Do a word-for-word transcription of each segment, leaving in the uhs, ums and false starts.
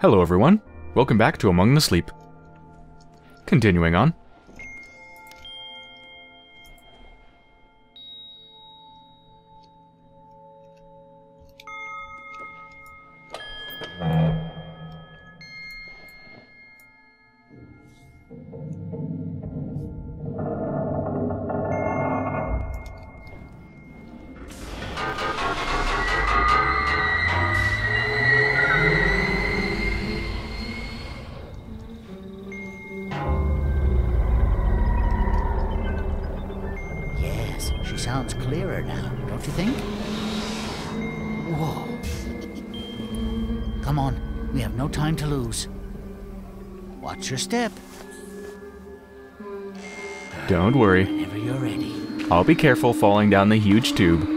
Hello everyone, welcome back to Among the Sleep. Continuing on. Sounds clearer now, don't you think? Whoa. Come on, we have no time to lose. Watch your step. Don't worry. Whenever you're ready. I'll be careful falling down the huge tube.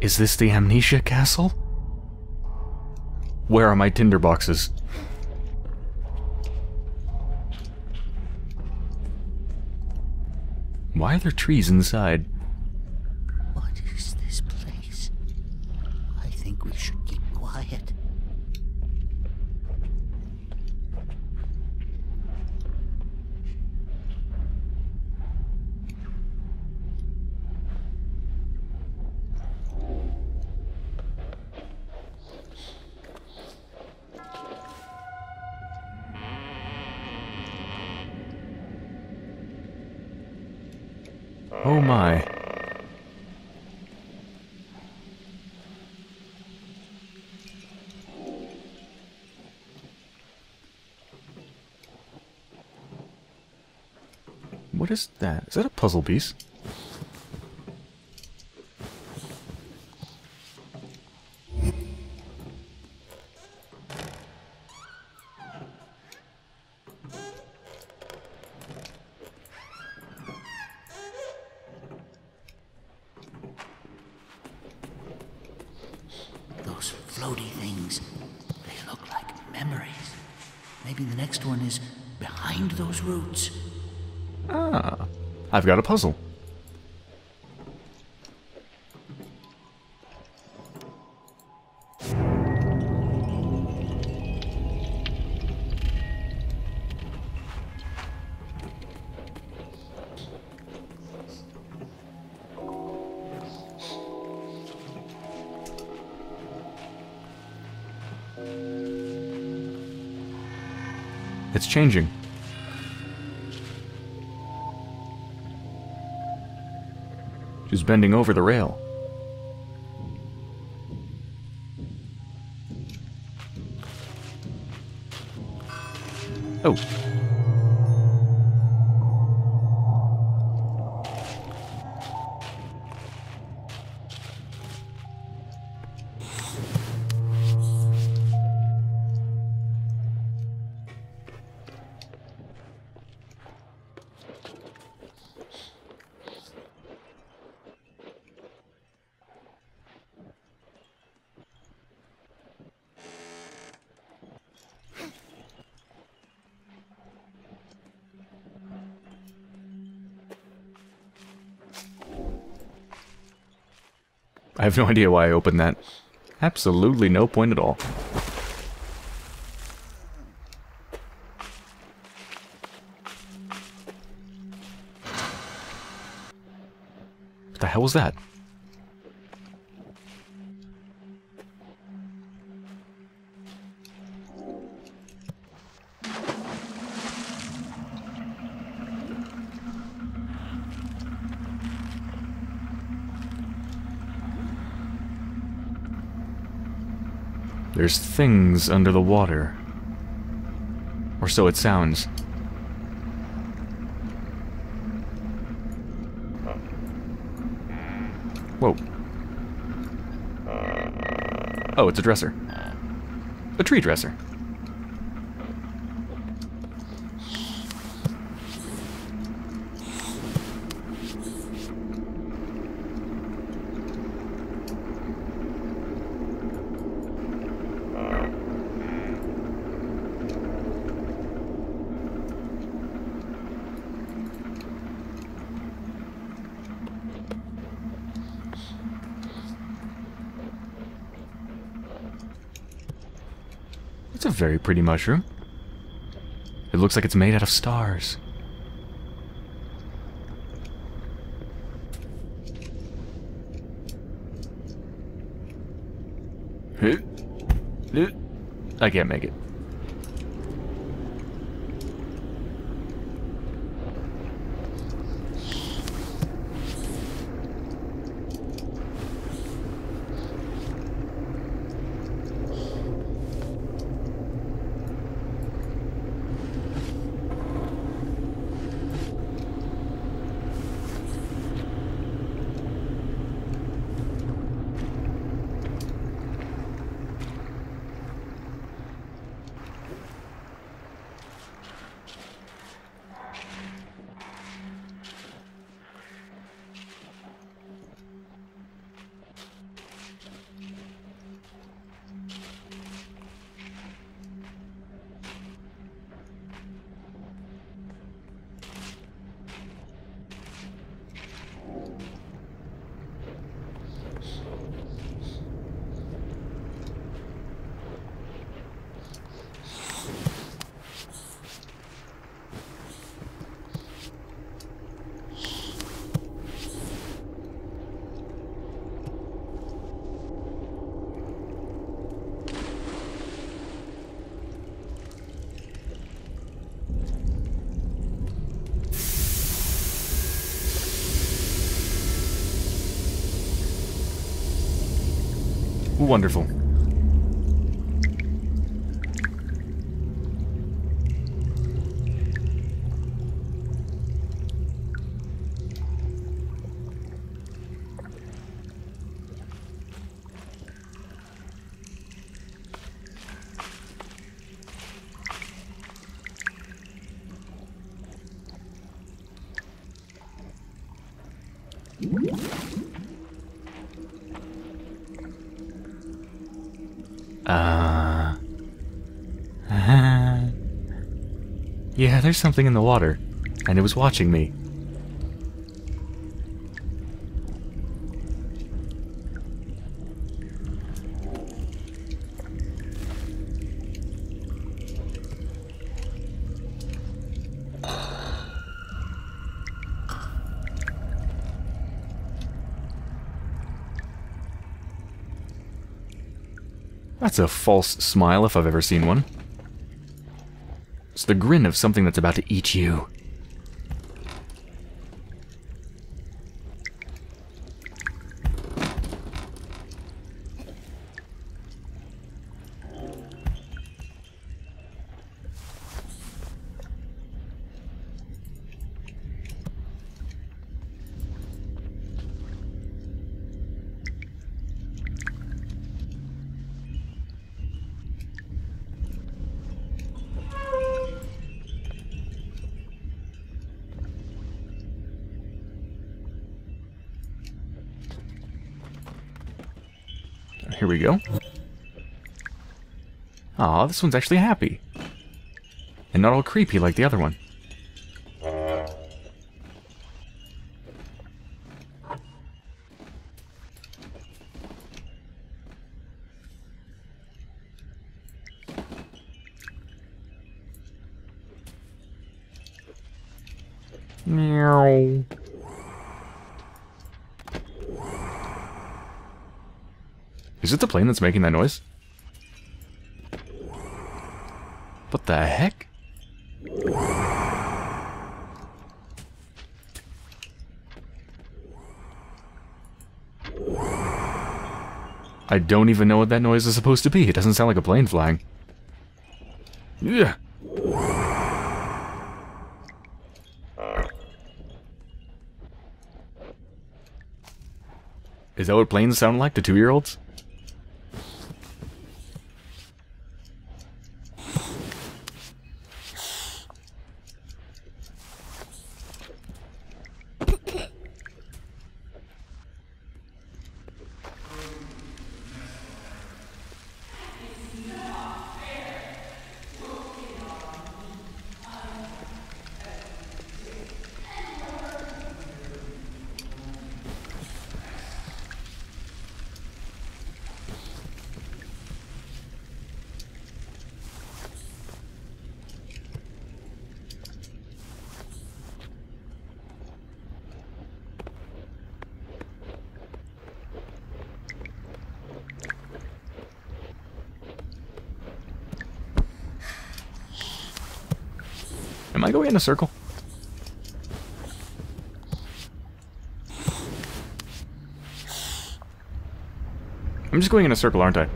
Is this the Amnesia Castle? Where are my tinderboxes? Why are there trees inside? What is this place? I think we should keep quiet. Oh my. What is that? Is that a puzzle piece? Floaty things. They look like memories. Maybe the next one is behind those roots. Ah, I've got a puzzle. It's changing. She's bending over the rail. Oh. I have no idea why I opened that. Absolutely no point at all. What the hell was that? There's things under the water. Or so it sounds. Whoa. Oh, it's a dresser. A tree dresser. It's a very pretty mushroom. It looks like it's made out of stars. I can't make it. Wonderful. Uh, uh, yeah, there's something in the water, and it was watching me. That's a false smile if I've ever seen one. It's the grin of something that's about to eat you. Here we go. Aw, this one's actually happy. And not all creepy like the other one. Meow. Is it the plane that's making that noise? What the heck? I don't even know what that noise is supposed to be. It doesn't sound like a plane flying. Yeah. Is that what planes sound like to two-year-olds? Am I going in a circle? I'm just going in a circle, aren't I?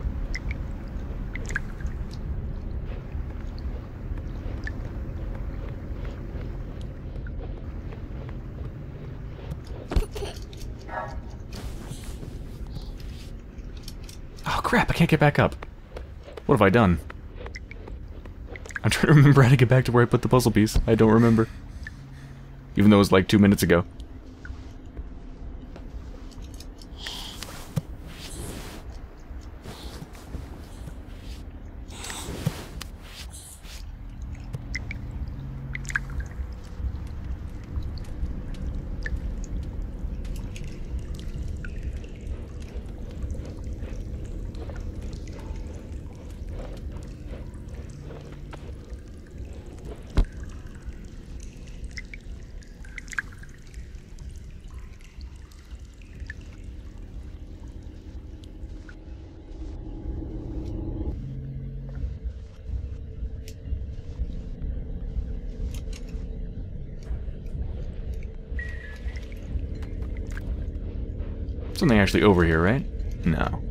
Oh crap, I can't get back up. What have I done? I'm trying to remember how to get back to where I put the puzzle piece. I don't remember. Even though it was like two minutes ago. Something actually over here, right? No.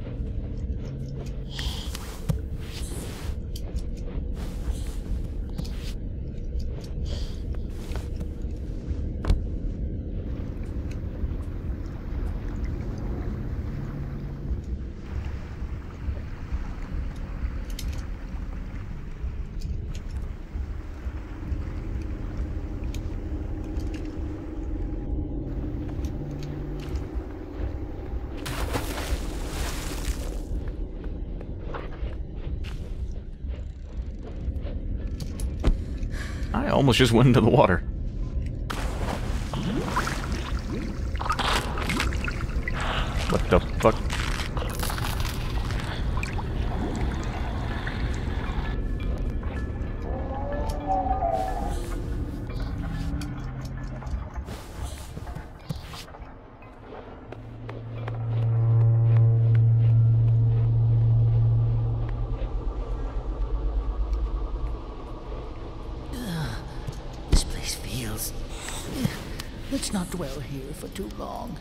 I almost just went into the water. What the fuck? Let's not dwell here for too long.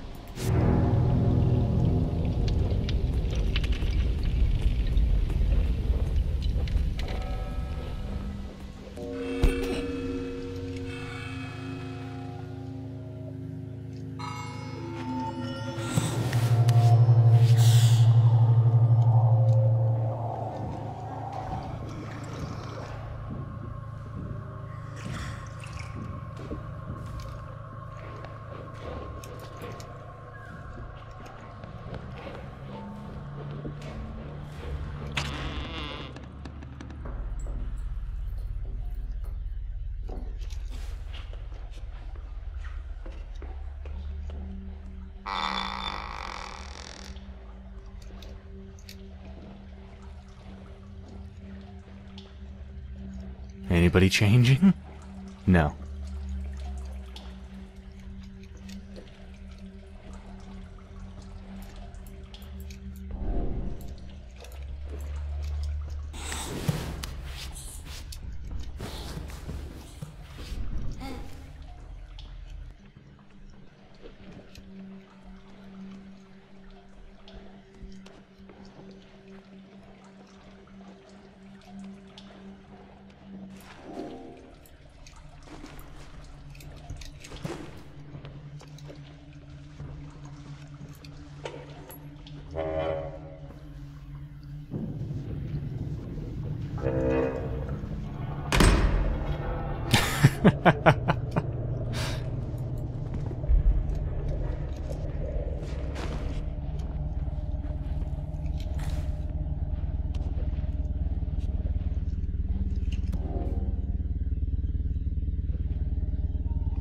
Anybody changing? No.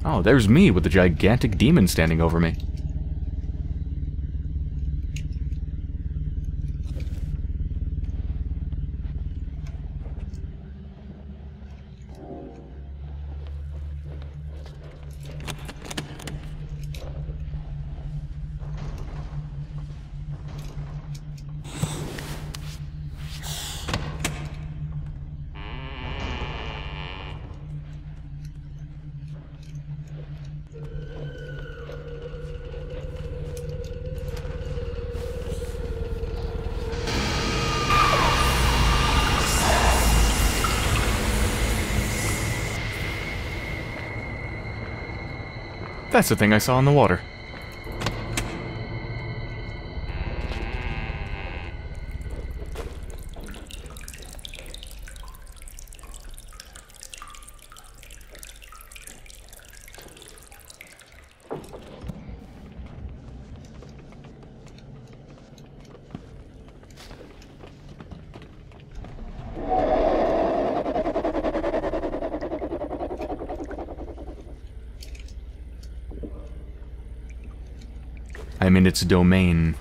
Oh, there's me with the gigantic demon standing over me. That's the thing I saw in the water. I'm in its domain.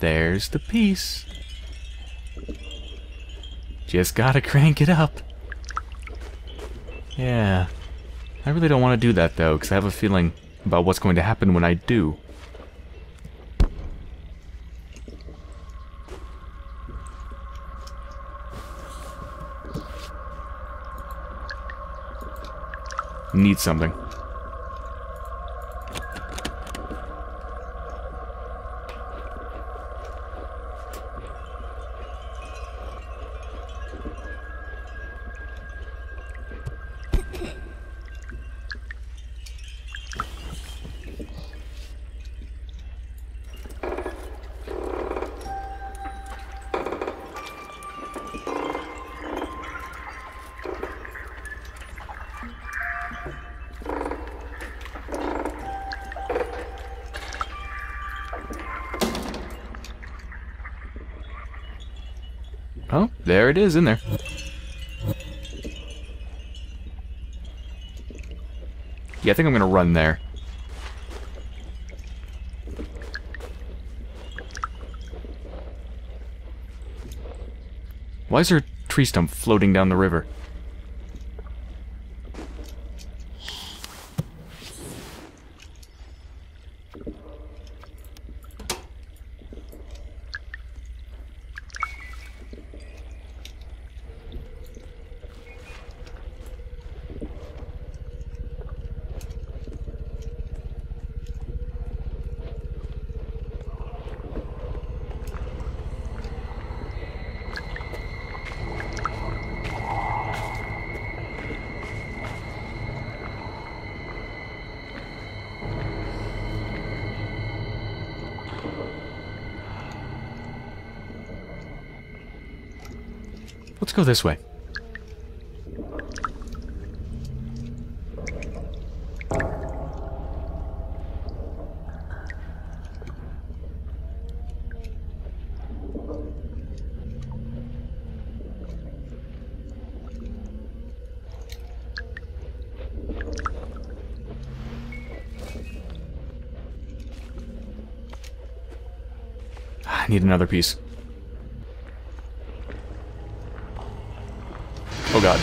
There's the piece. Just gotta crank it up. Yeah. I really don't want to do that though, because I have a feeling about what's going to happen when I do. Need something. Oh, there it is in there. Yeah, I think I'm gonna run there. Why is there a tree stump floating down the river? Let's go this way. I need another piece. Oh god.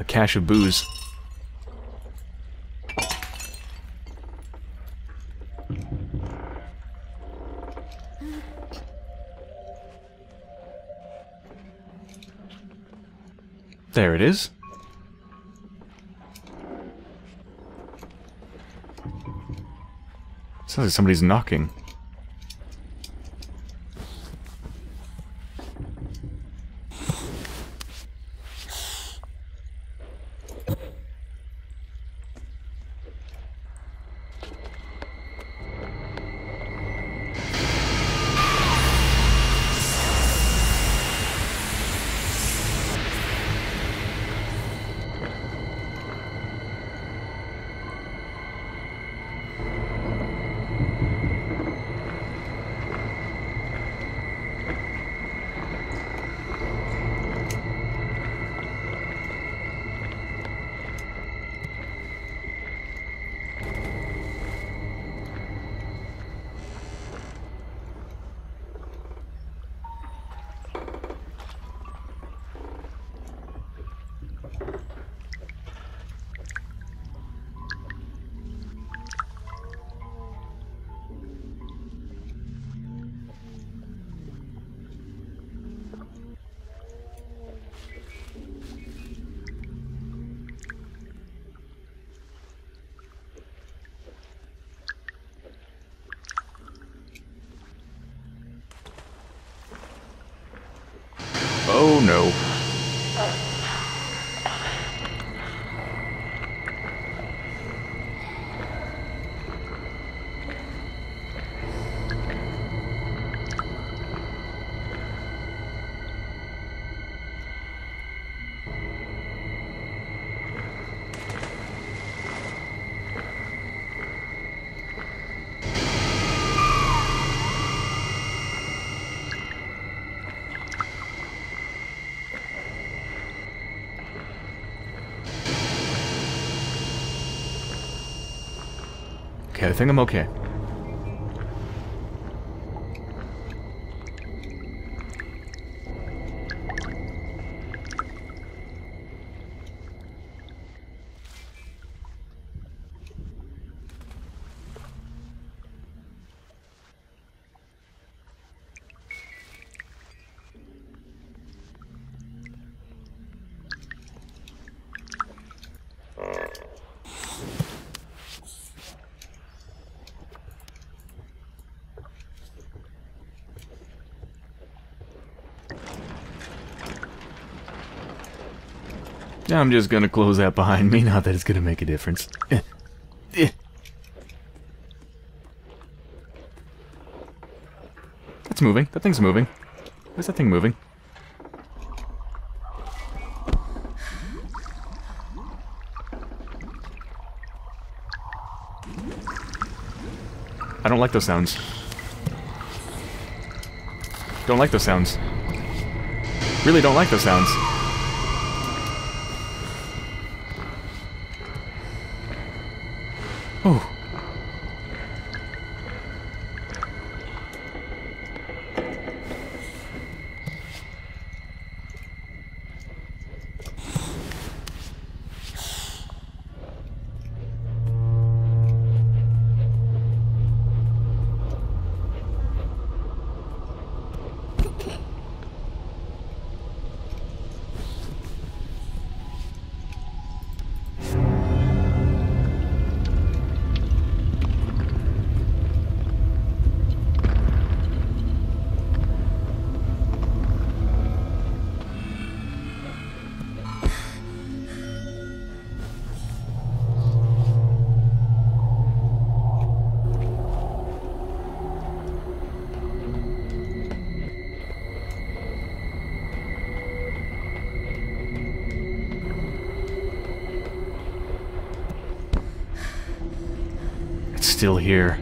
A cache of booze. There it is. Sounds like somebody's knocking. know. Okay, I think I'm okay. I'm just gonna close that behind me, not that it's gonna make a difference. That's moving. That thing's moving. Where's that thing moving? I don't like those sounds. Don't like those sounds. Really don't like those sounds. Oh. Still here.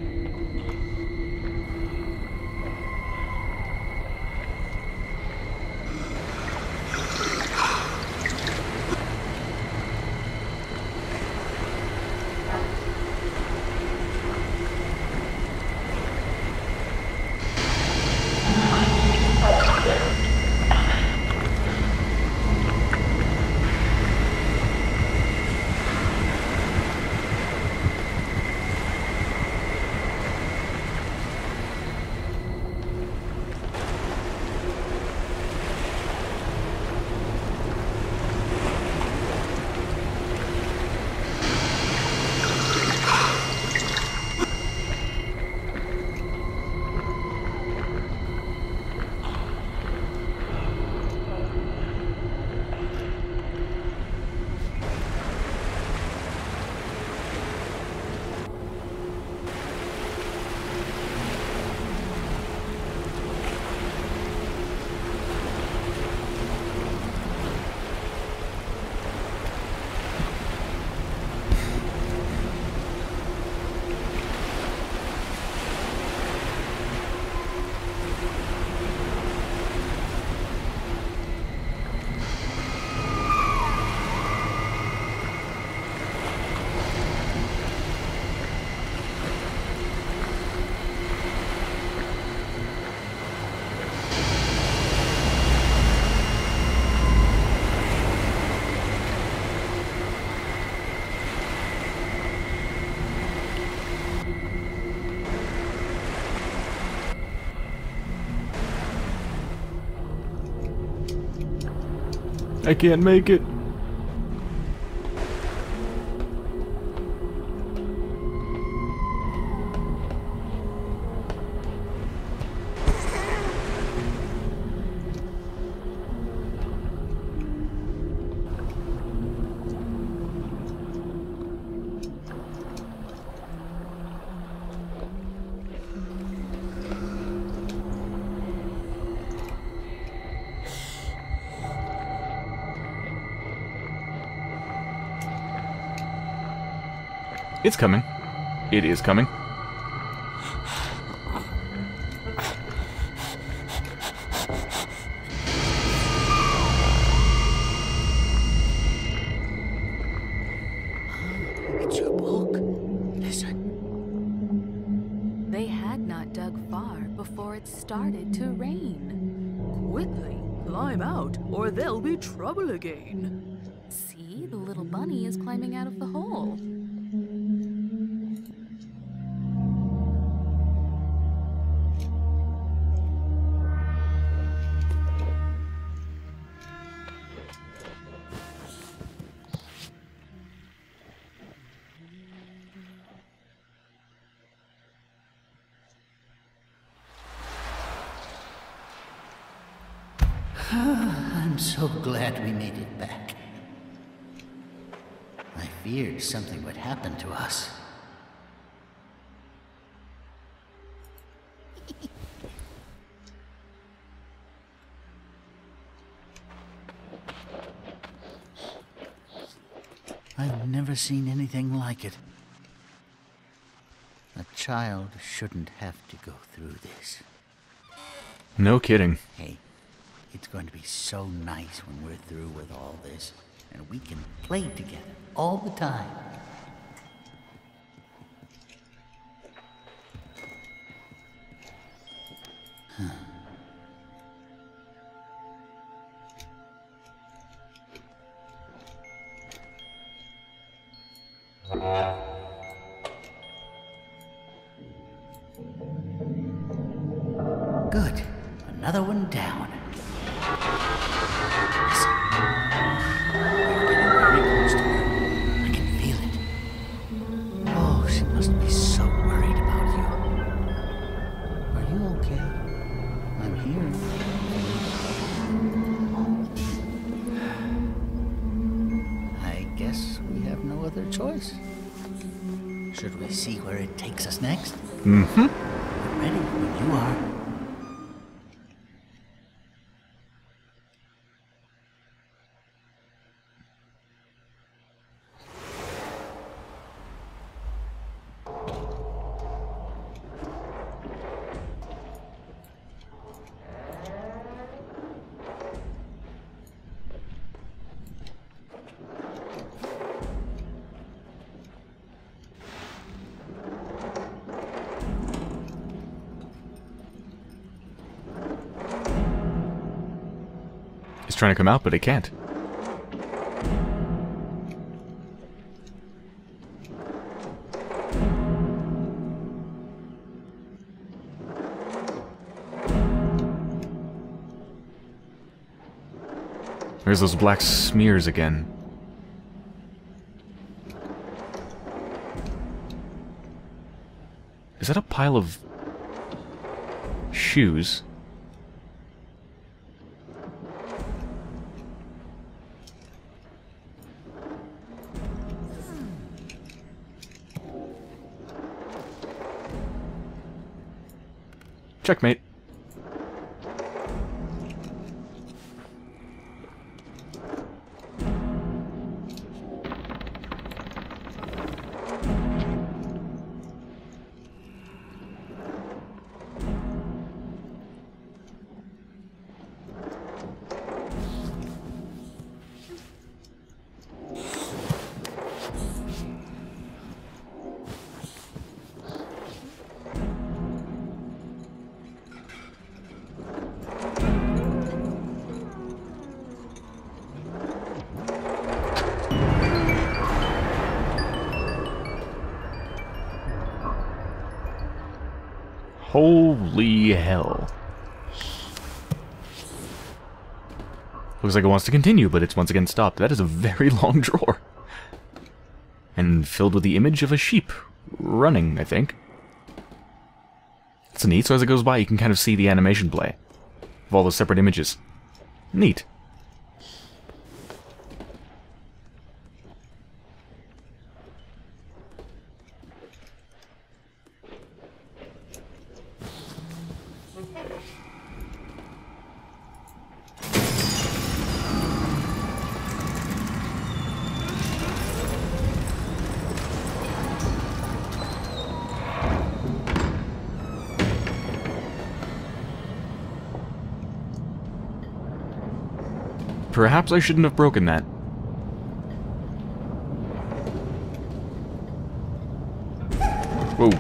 I can't make it. It's coming. It is coming. Started to rain. Quickly, climb out, or there'll be trouble again. See, the little bunny is climbing out of the hole. I'm so glad we made it back. I feared something would happen to us. I've never seen anything like it. A child shouldn't have to go through this. No kidding. Hey. It's going to be so nice when we're through with all this, and we can play together all the time. Huh. Good. Another one down. Choice. Should we see where it takes us next? Mm-hmm. I'm ready when you are. Trying to come out, but it can't. There's those black smears again. Is that a pile of shoes? Checkmate. Holy hell. Looks like it wants to continue, but it's once again stopped. That is a very long drawer. And filled with the image of a sheep running, I think. It's neat, so as it goes by, you can kind of see the animation play of all those separate images. Neat. Perhaps I shouldn't have broken that. Whoa.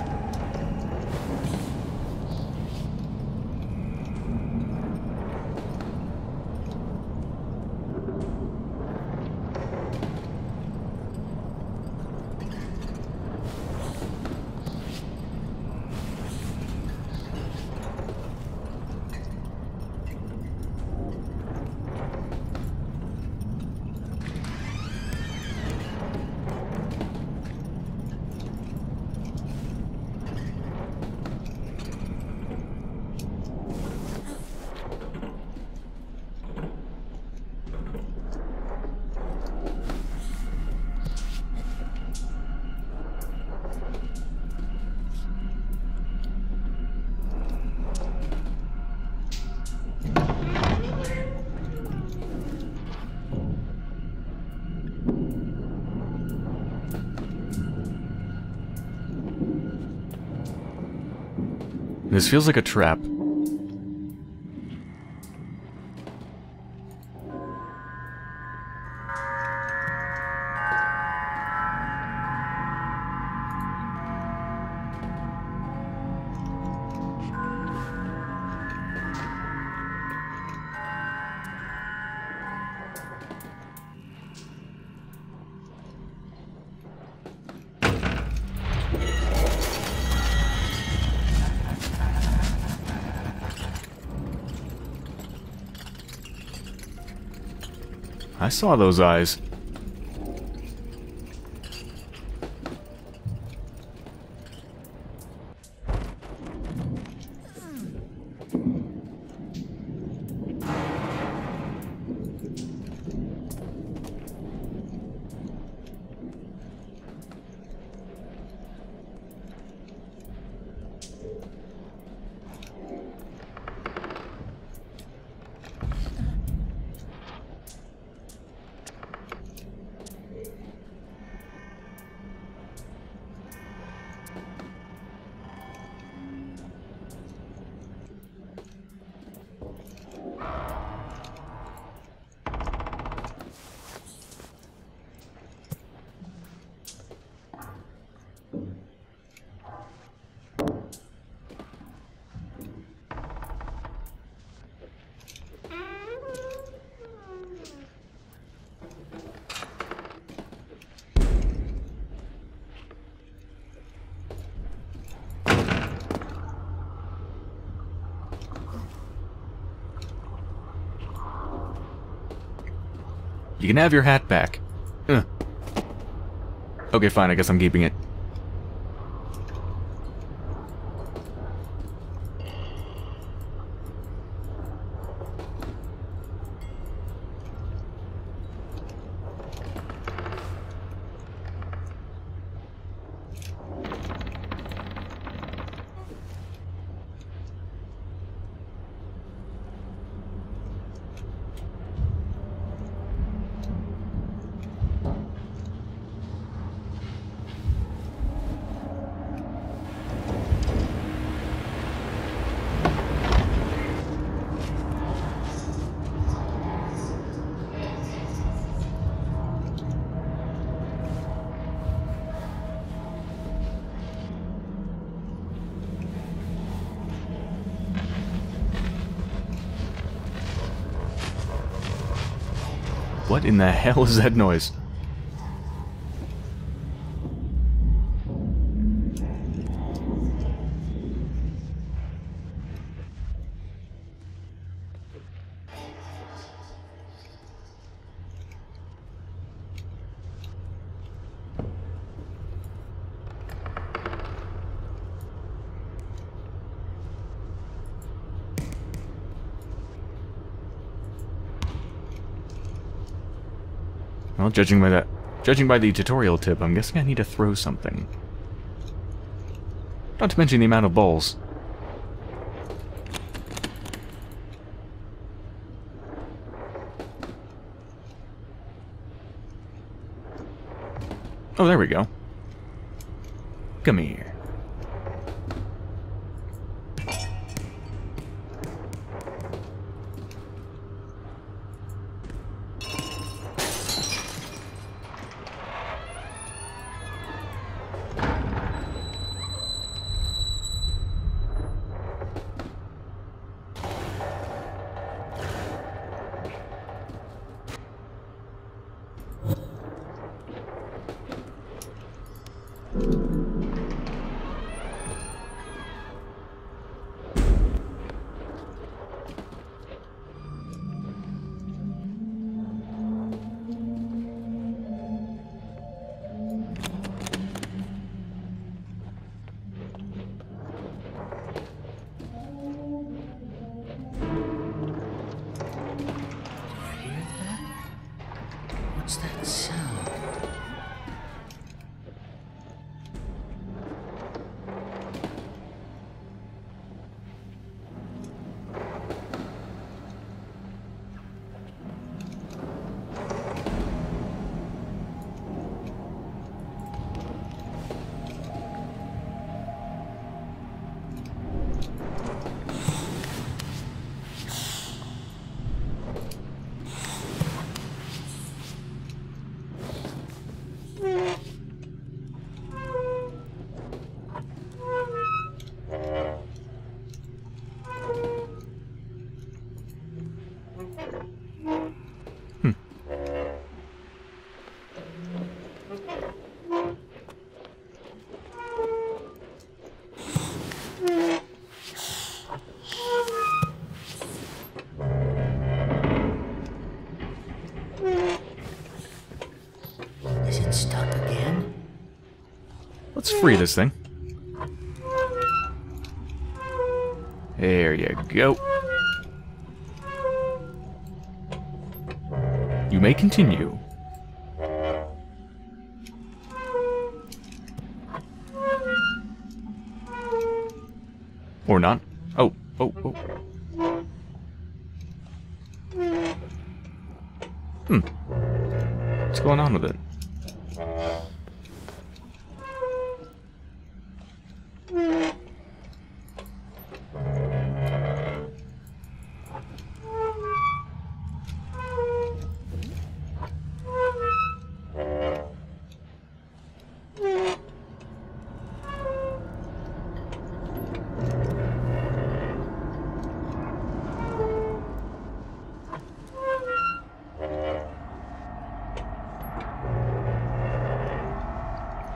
This feels like a trap. I saw those eyes. You can have your hat back. Ugh. Okay, fine, I guess I'm keeping it. What in the hell is that noise? Well, judging by that, judging by the tutorial tip, I'm guessing I need to throw something. Not to mention the amount of balls. Oh, there we go. Come here. Let's free this thing. There you go. You may continue. Or not. Oh, oh, oh. Hmm. What's going on with it?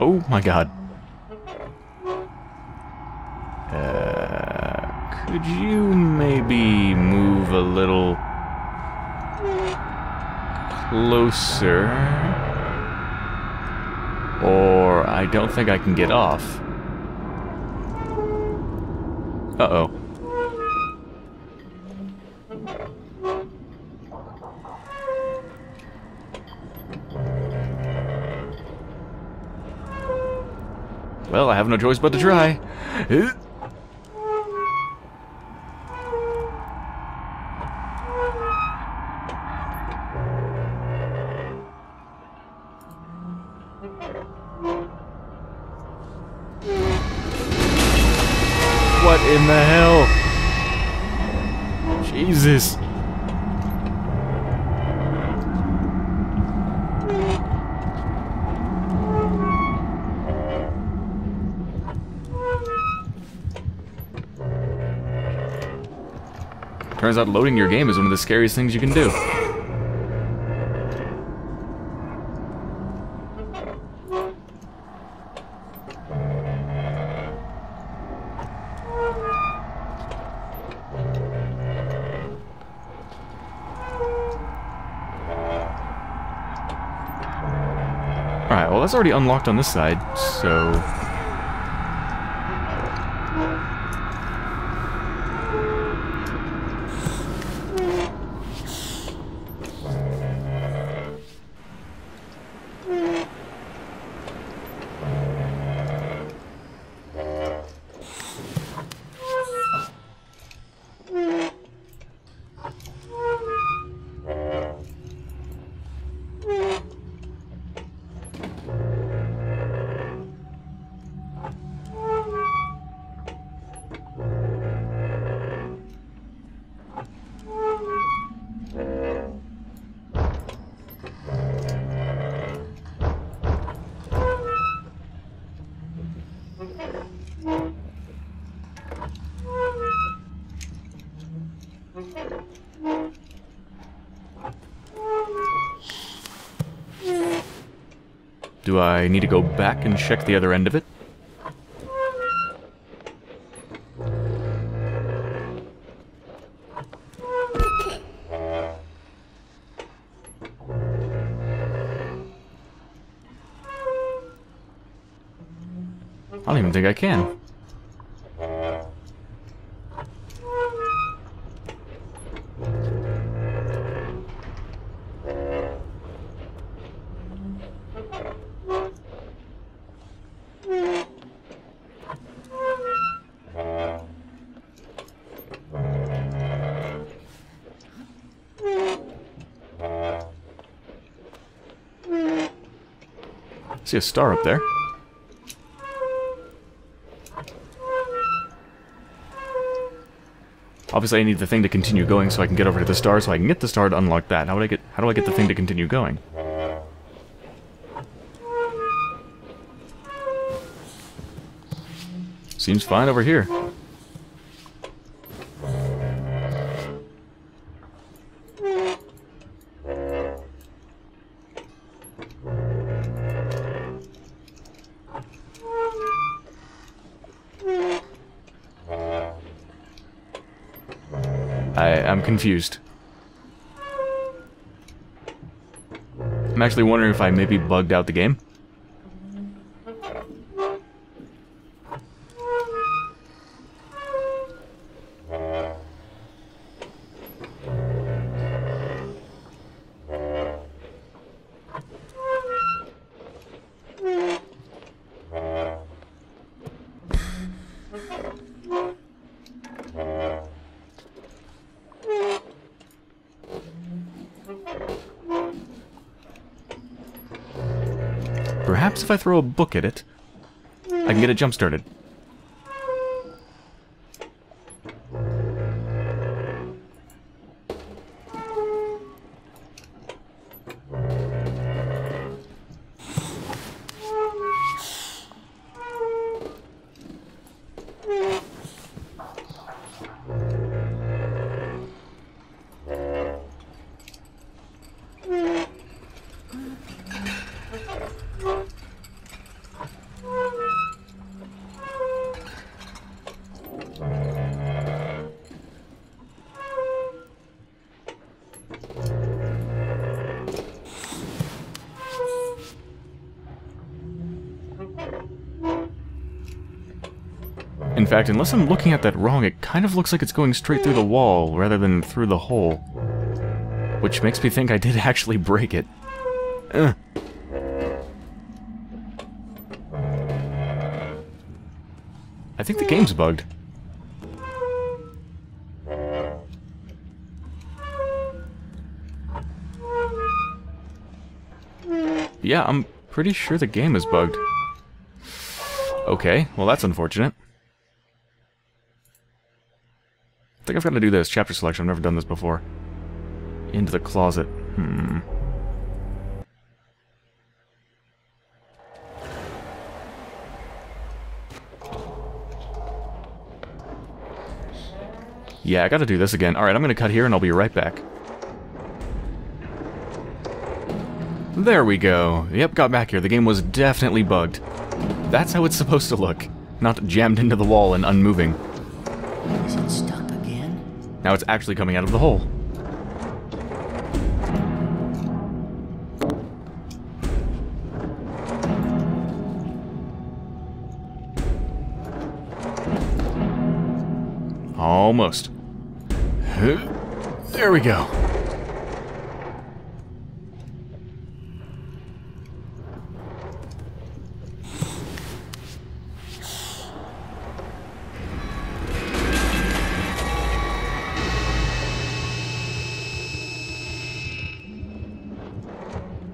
Oh my god. Uh, could you maybe move a little closer? Or I don't think I can get off. Uh-oh. Well, I have no choice but to try. What in the hell? Jesus. Turns out loading your game is one of the scariest things you can do. Alright, well that's already unlocked on this side, so... Do I need to go back and check the other end of it? I don't even think I can. I see a star up there. Obviously I need the thing to continue going so I can get over to the star so I can get the star to unlock that. How would I get how do I get the thing to continue going? Seems fine over here. I, I'm confused. I'm actually wondering if I maybe bugged out the game. Perhaps if I throw a book at it, I can get it jump-started. In fact, unless I'm looking at that wrong, it kind of looks like it's going straight through the wall rather than through the hole. Which makes me think I did actually break it. Ugh. I think the game's bugged. Yeah, I'm pretty sure the game is bugged. Okay, well that's unfortunate. I think I've got to do this. Chapter selection. I've never done this before. Into the closet. Hmm. Yeah, I got to do this again. Alright, I'm going to cut here and I'll be right back. There we go. Yep, got back here. The game was definitely bugged. That's how it's supposed to look. Not jammed into the wall and unmoving. Is it stuck? Now it's actually coming out of the hole. Almost. There we go.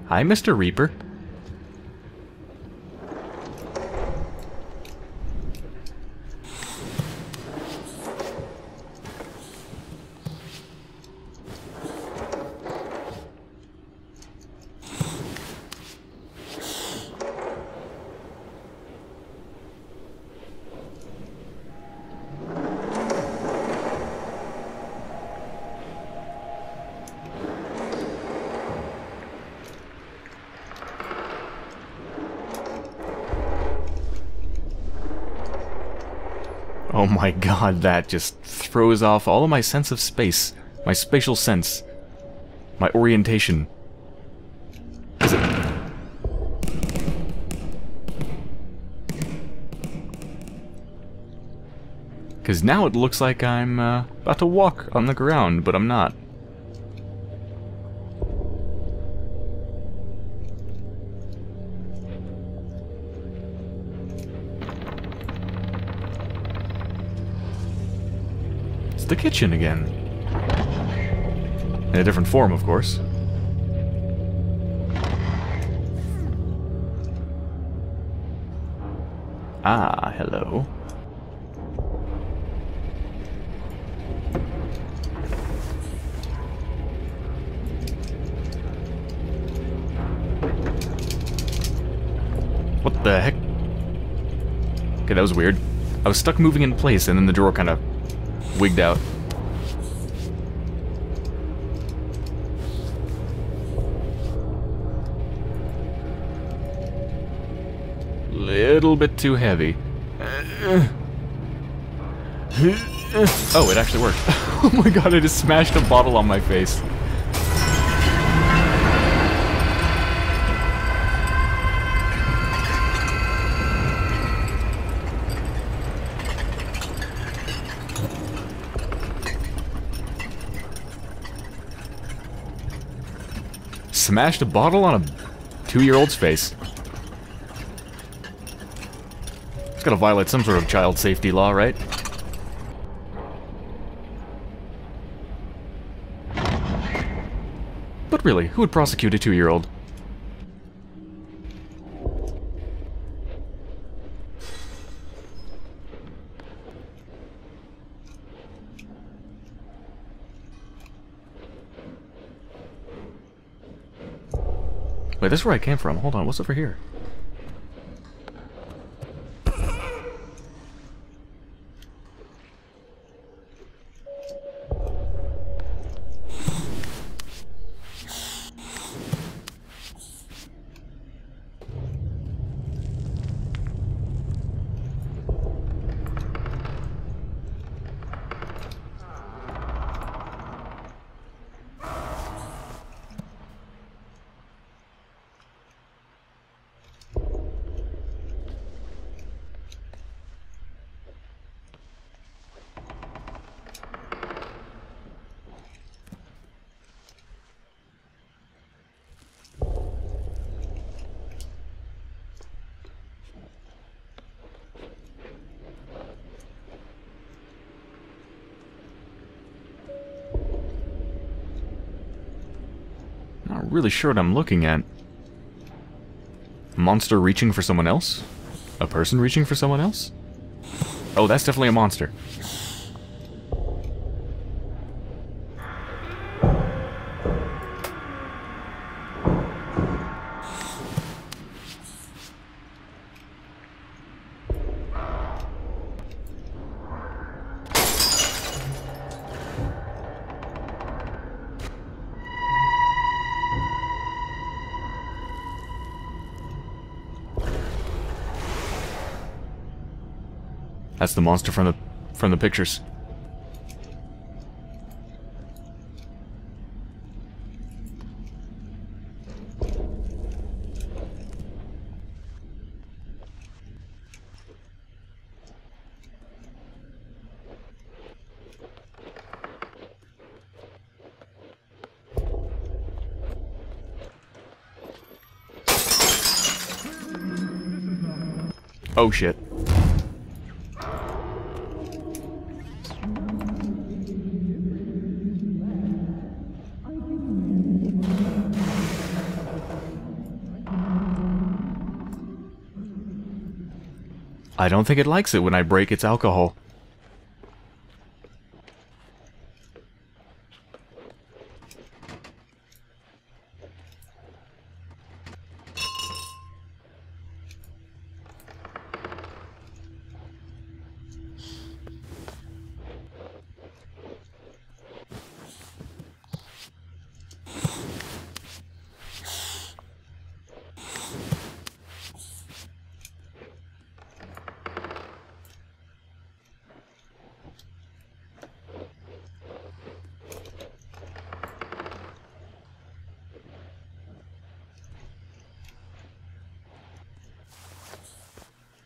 Hi, Mister Reaper. Oh my god, that just throws off all of my sense of space. My spatial sense. My orientation. Is it... Because now it looks like I'm uh, about to walk on the ground, but I'm not. The kitchen again. In a different form, of course. Ah, hello. What the heck? Okay, that was weird. I was stuck moving in place and then the drawer kind of wigged out. Little bit too heavy. Oh, it actually worked. Oh my god, I just smashed a bottle on my face. Smashed a bottle on a two-year-old's face. It's gotta violate some sort of child safety law, right? But really, who would prosecute a two-year-old? Wait, that's where I came from. Hold on, what's over here? Really sure what I'm looking at. Monster reaching for someone else? A person reaching for someone else? Oh, that's definitely a monster. That's the monster from the from the pictures. Oh shit. I don't think it likes it when I break its alcohol.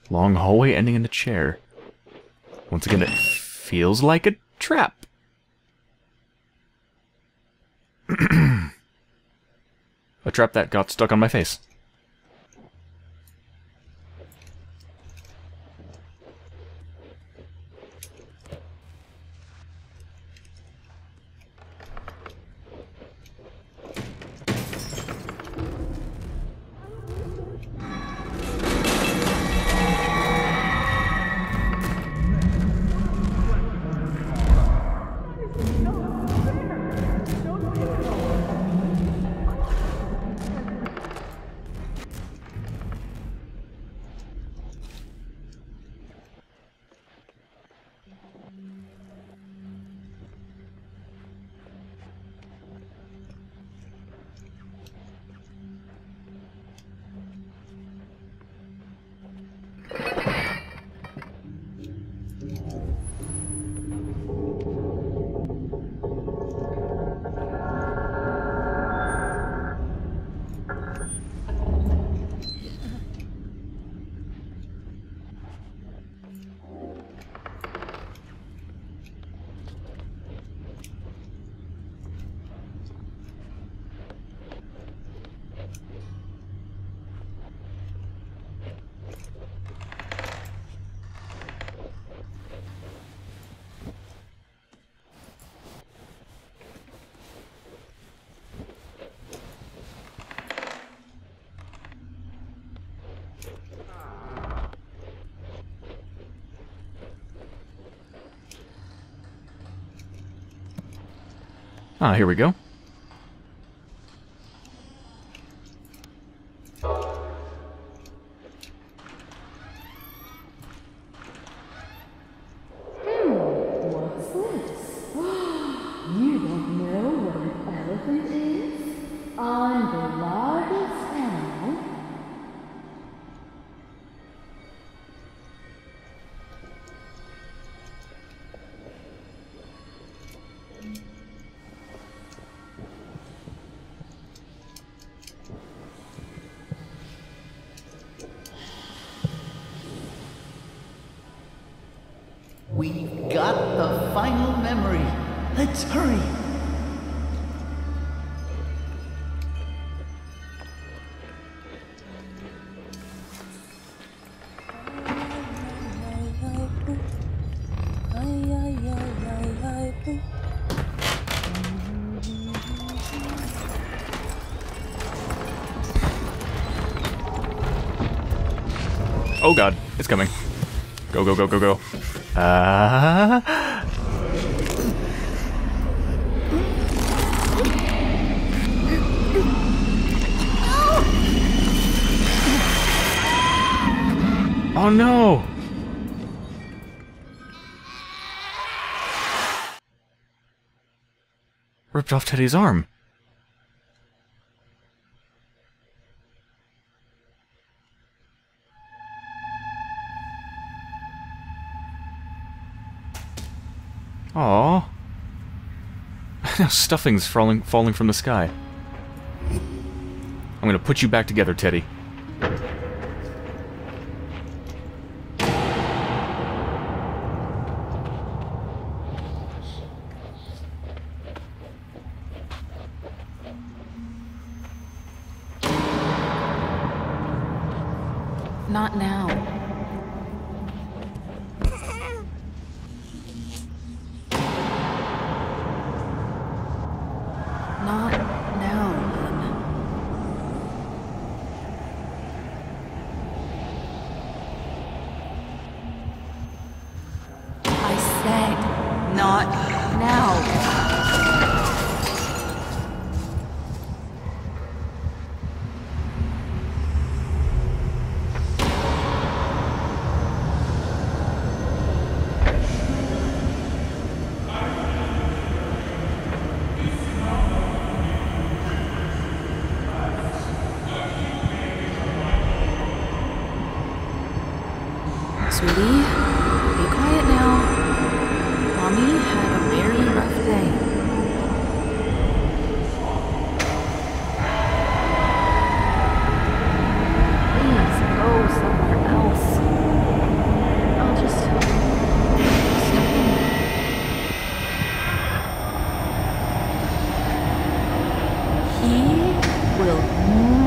Long hallway ending in a chair. Once again, it feels like a trap. A trap that got stuck on my face. Ah, here we go. final memory. Let's hurry. Oh god, it's coming. Go, go, go, go, go. Uh... Oh no! Ripped off Teddy's arm. Aww. Now stuffing's falling, falling from the sky. I'm gonna put you back together, Teddy. Not now. Not now. Sweetie, be quiet now. Mommy had a very rough day. Please go somewhere else. I'll just step in. He will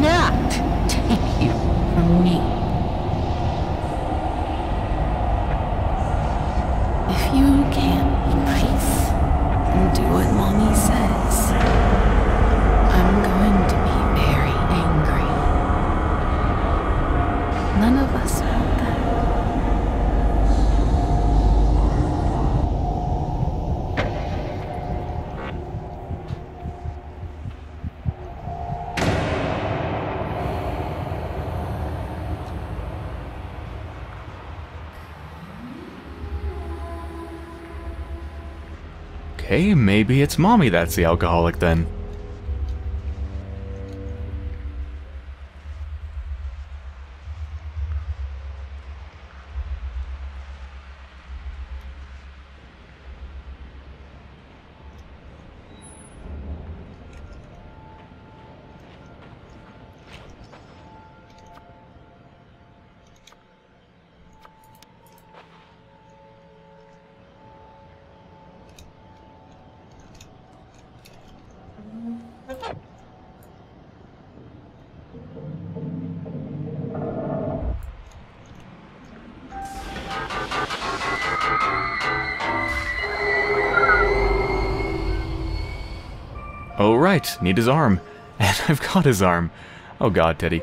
not take you from me. Hey, maybe it's Mommy that's the alcoholic then. Oh right, need his arm. And I've got his arm. Oh god, Teddy.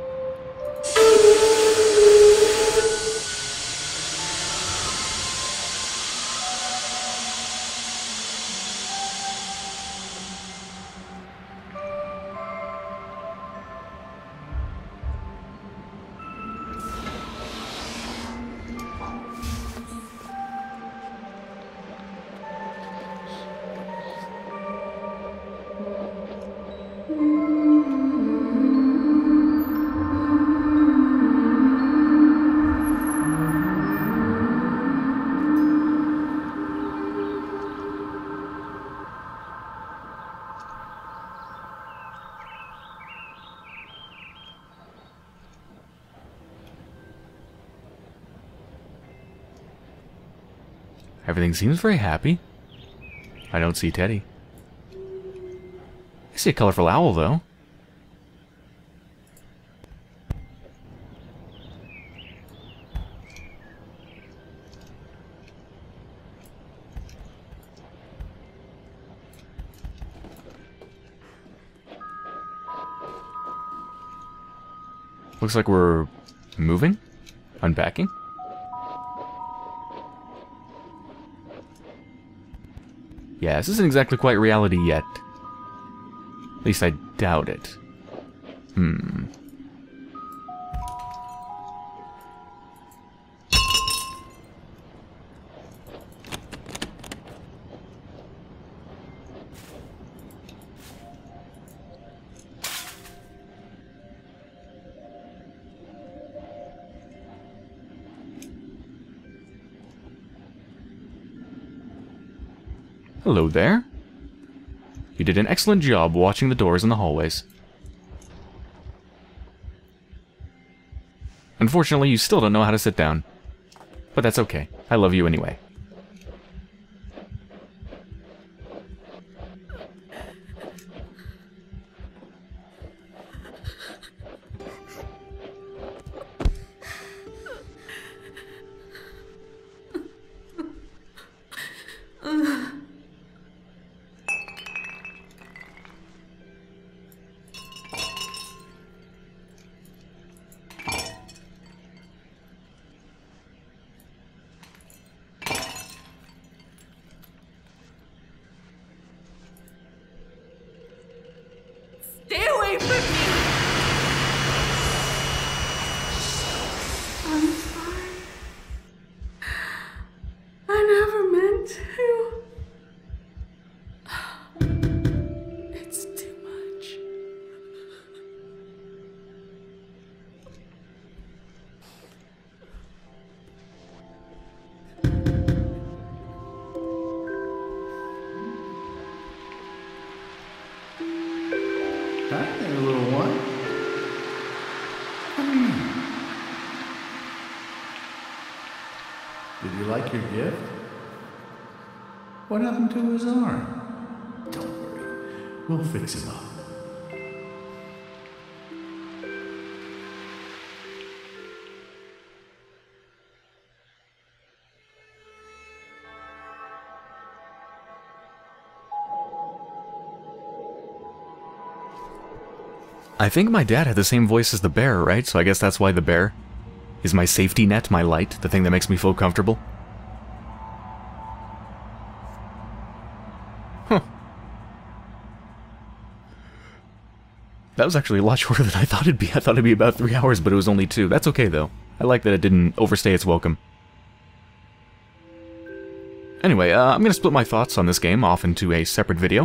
Everything seems very happy. I don't see Teddy. I see a colorful owl, though. Looks like we're moving, unpacking. Yeah, this isn't exactly quite reality yet. At least I doubt it. Hmm. Hello there. You did an excellent job watching the doors in the hallways. Unfortunately, you still don't know how to sit down. But that's okay. I love you anyway. What happened to his arm? Don't worry, we'll fix him up. I think my dad had the same voice as the bear, right? So I guess that's why the bear is my safety net, my light, the thing that makes me feel comfortable. That was actually a lot shorter than I thought it'd be. I thought it'd be about three hours, but it was only two. That's okay, though. I like that it didn't overstay its welcome. Anyway, uh, I'm going to split my thoughts on this game off into a separate video.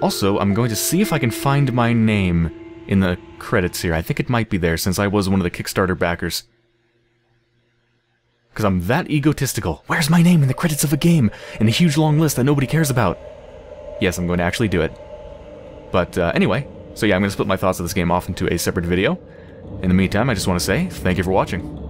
Also, I'm going to see if I can find my name in the credits here. I think it might be there, since I was one of the Kickstarter backers. Because I'm that egotistical. Where's my name in the credits of a game? In a huge long list that nobody cares about? Yes, I'm going to actually do it. But uh, anyway, so yeah, I'm going to split my thoughts of this game off into a separate video. In the meantime, I just want to say thank you for watching.